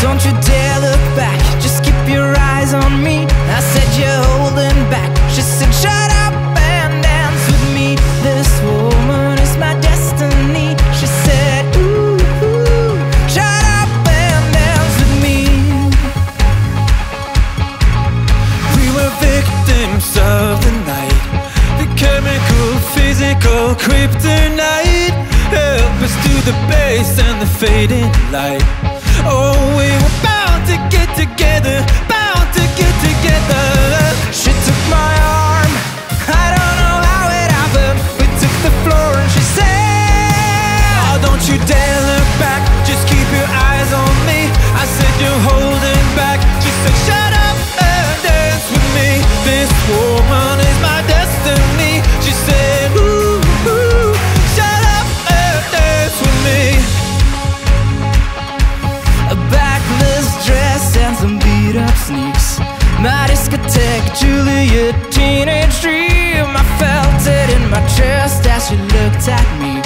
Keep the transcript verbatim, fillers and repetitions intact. Don't you dare look back, just keep your eyes on me. I said you're holding back, she said shut up and dance with me. This woman is my destiny. She said ooh, ooh, shut up and dance with me. We were victims of the night, the chemical, physical kryptonite held us to the base and the fading light. Oh, we were bound to get together, bound to get together. She took my arm, I don't know how it happened. We took the floor and she said, oh, don't you dare look back, just keep your eyes on me. I said you're holding back, she said shut up and dance with me. This woman is my destiny. She said ooh, ooh, shut up and dance with me. Sneaks. My discotheque, Juliet, teenage dream. I felt it in my chest as she looked at me.